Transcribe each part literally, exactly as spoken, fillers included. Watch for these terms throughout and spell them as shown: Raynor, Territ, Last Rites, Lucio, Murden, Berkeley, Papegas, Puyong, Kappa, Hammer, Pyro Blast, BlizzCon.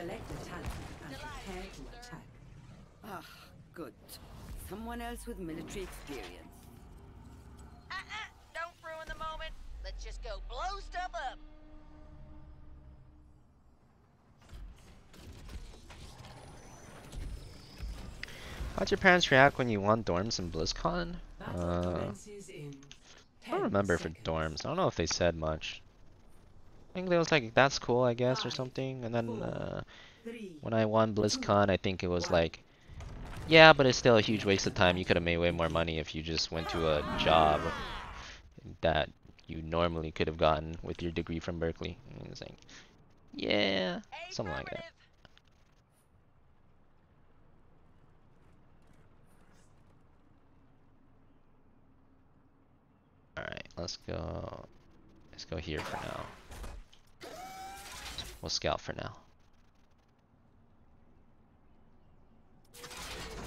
Select a talent and prepare to attack. Ah, oh, good. Someone else with military experience. Uh-uh, don't ruin the moment. Let's just go blow stuff up. How'd your parents react when you won dorms in BlizzCon? Uh, I don't remember for dorms. I don't know if they said much. I think they was like, that's cool, I guess, or something. And then uh, when I won BlizzCon, I think it was like, yeah, but it's still a huge waste of time. You could have made way more money if you just went to a job that you normally could have gotten with your degree from Berkeley. And it's like, yeah, something like that. Alright, let's go, let's go here for now. We'll scout for now.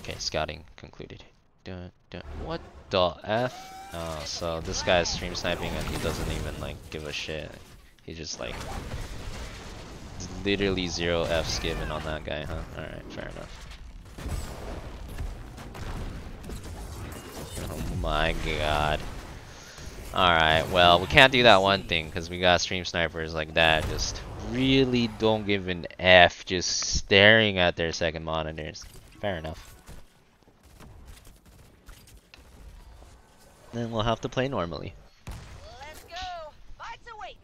Okay, scouting concluded. Dun, dun. What the F? Oh, so this guy is stream sniping and he doesn't even like give a shit. He just like, literally zero F's given on that guy, huh? Alright, fair enough. Oh my god. Alright, well, we can't do that one thing because we got stream snipers like that just really don't give an F, just staring at their second monitors. Fair enough. Then we'll have to play normally. Let's go! Fights are waiting!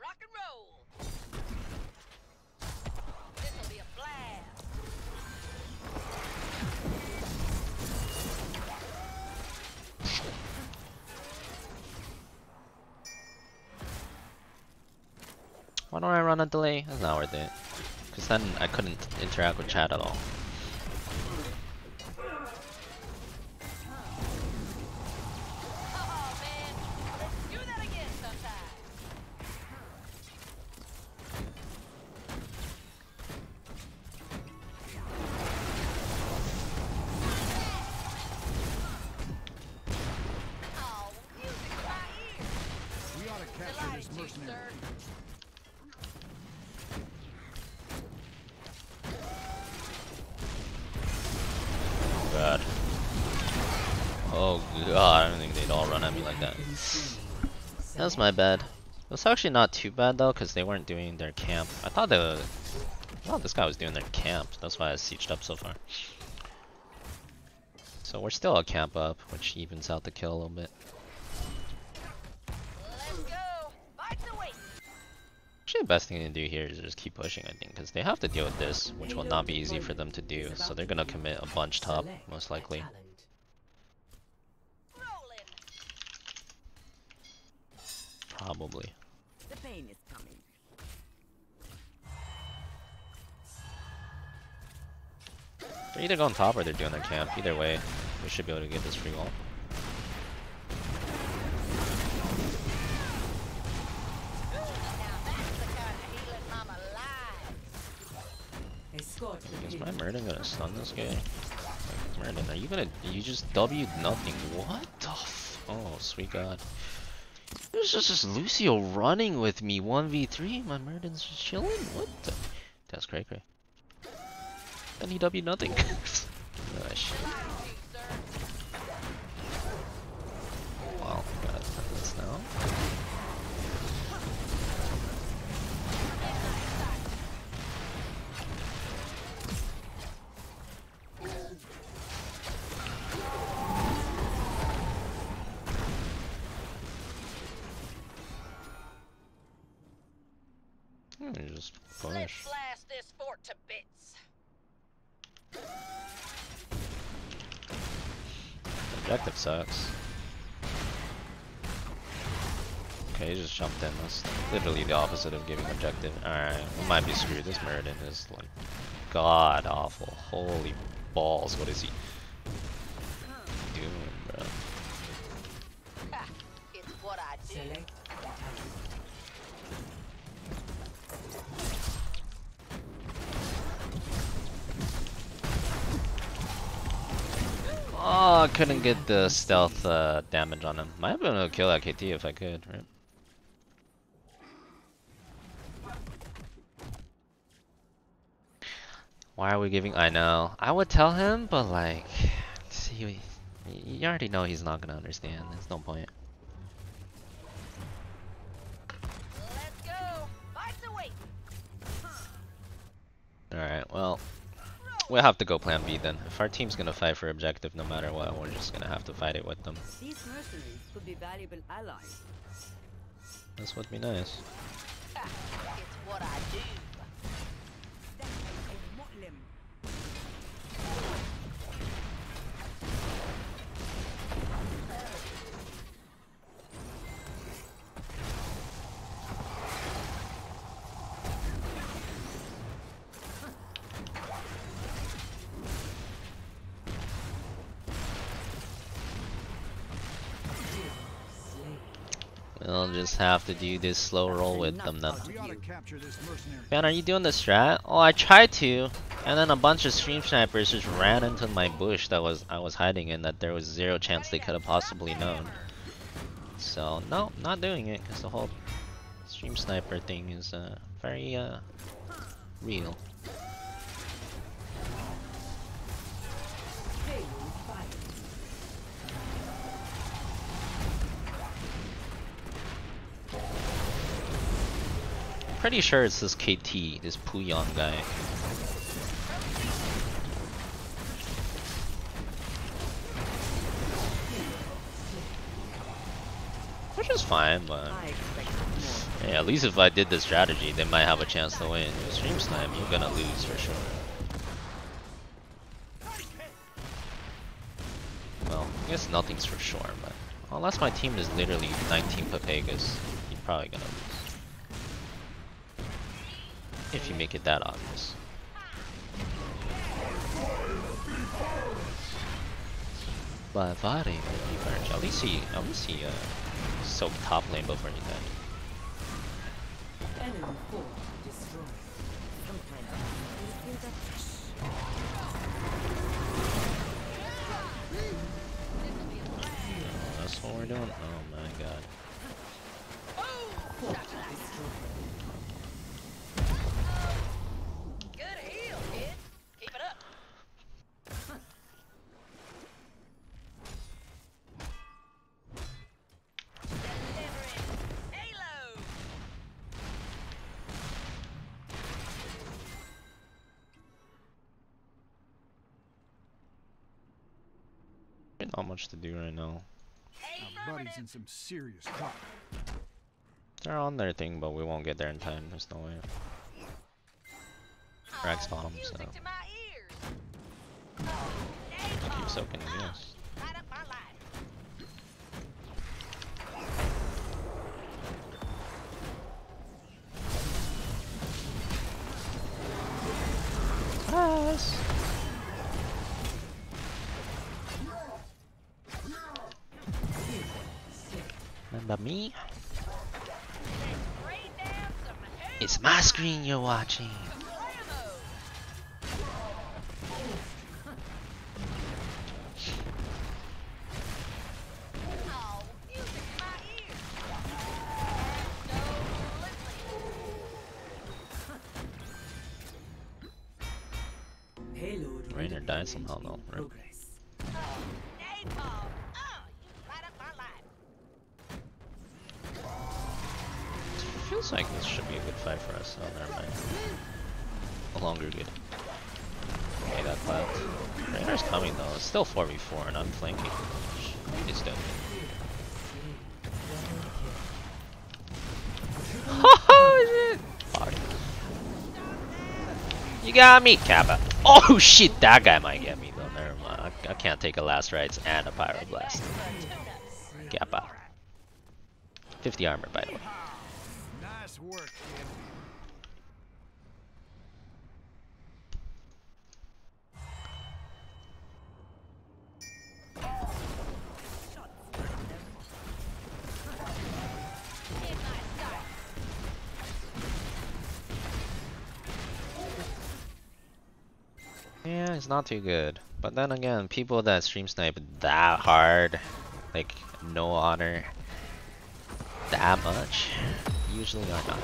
Rock and roll! This'll be a blast! Why don't I run a delay? That's not worth it. Because then I couldn't interact with chat at all. Oh, man. Let's do that again sometime. Oh, music in my ears. We ought to capture this mercenary. God. Oh god, I don't think they'd all run at me like that. That was my bad. It was actually not too bad though, because they weren't doing their camp. I thought they were... I thought this guy was doing their camp. That's why I sieged up so far. So we're still a camp up, which evens out the kill a little bit. Actually, the best thing to do here is just keep pushing, I think, because they have to deal with this, which will not be easy for them to do, so they're gonna commit a bunch top, most likely. Probably. The pain is coming. They're either going top or they're doing their camp. Either way, we should be able to get this free wall. Is my Murden gonna stun this guy? Like, Murden, are you gonna? You just W'd nothing. What the f? Oh, sweet god. There's just this Lucio running with me one v three. My Murden's just chilling. What the? That's cray cray. And he W'd nothing. Oh shit. Wow, gotta stun this now. Just push. Let's blast this fort to bits. Objective sucks. Okay, he just jumped in. That's literally the opposite of giving objective. Alright, we might be screwed. This Murden is like god awful. Holy balls, what is he doing, bro? Ha, it's what I do. Oh, I couldn't get the stealth uh, damage on him. Might have been able to kill that K T if I could, right? Why are we giving? I know. I would tell him, but like, see, you already know he's not gonna understand. There's no point. Let's go. Lights away. All right. Well, we'll have to go plan B then. If our team's gonna fight for objective no matter what, we're just gonna have to fight it with them. These mercenaries would be valuable allies. This would be nice. It's what I do. We'll just have to do this slow roll with them then. Man, are you doing the strat? Oh, I tried to, and then a bunch of stream snipers just ran into my bush that was I was hiding in that there was zero chance they could have possibly known. So no, not doing it because the whole stream sniper thing is uh, very uh, real. Pretty sure it's this K T, this Puyong guy. Which is fine, but yeah, at least if I did the strategy, they might have a chance to win. Your stream snipe, you're gonna lose for sure. Well, I guess nothing's for sure, but unless my team is literally nineteen Papegas, you're probably gonna lose. If you make it that obvious. My body might be burnt. At least he, at least he, uh, soaked top lane before he died. Oh, that's what we're doing. Oh my god. Not much to do right now. Our buddy's in some serious trouble. They're on their thing, but we won't get there in time. There's no way. Rax bottom, so I'll keep soaking the gas. Yes. Remember me? It's my screen you're watching. Raynor died somehow though, right? Feels like this should be a good fight for us. Oh, never mind. No longer good. Okay, that clapped. Rainer's coming though. It's still four v four and I'm flanking. It's dead. Oh shit! You got me, Kappa. Oh shit, that guy might get me though. Never mind. I, I can't take a Last Rites and a Pyro Blast. Kappa. fifty armor, by the way. Work, yeah, it's not too good. But then again, people that stream snipe that hard, like no honor, that much. Usually are not.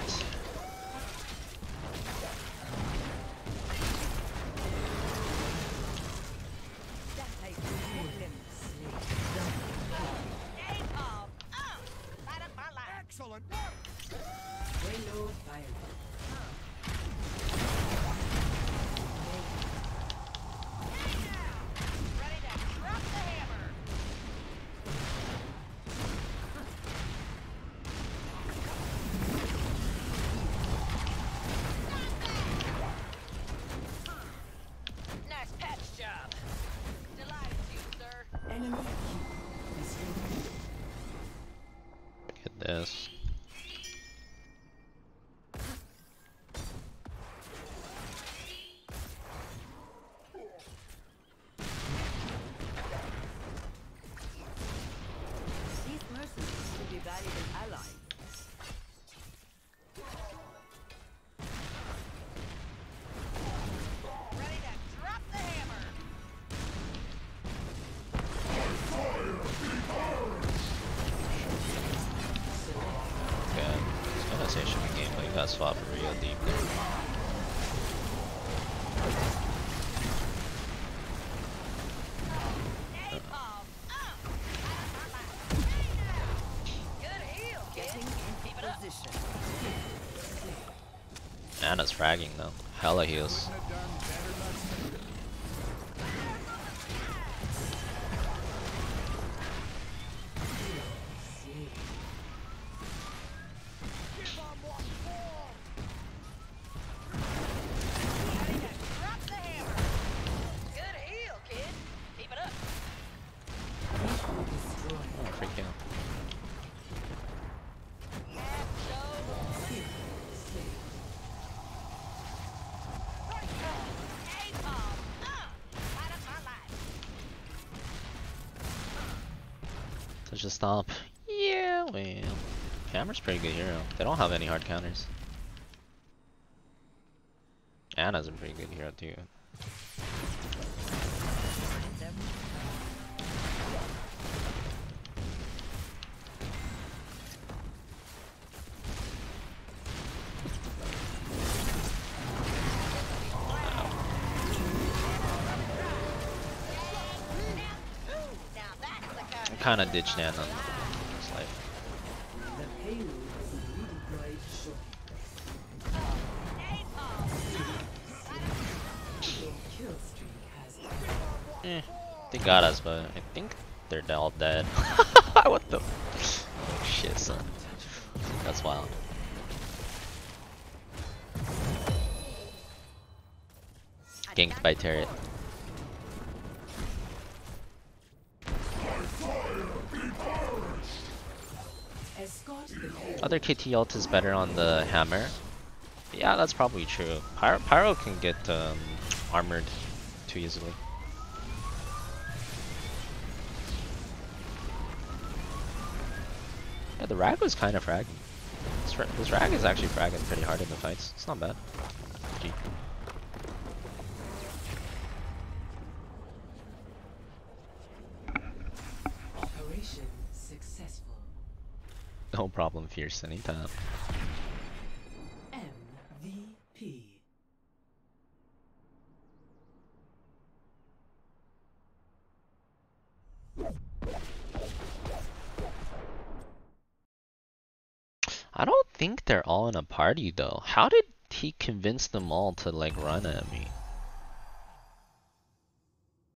Get this. Swap real deep. Nana's fragging though. Hella heals. Just stomp. Yeah, well. Hammer's pretty good hero. They don't have any hard counters. Anna's a pretty good hero too. Kind of ditch Nana on this life. Eh, they got us, but I think they're all dead. What the? Oh shit, son. That's wild. Ganked by Territ. Other K T ult is better on the hammer. Yeah, that's probably true. Pyro, Pyro can get um, armored too easily. Yeah, the rag was kind of fragging. This, this rag is actually fragging pretty hard in the fights. It's not bad. G. No problem, Fierce, anytime. M V P. I don't think they're all in a party though. How did he convince them all to like run at me?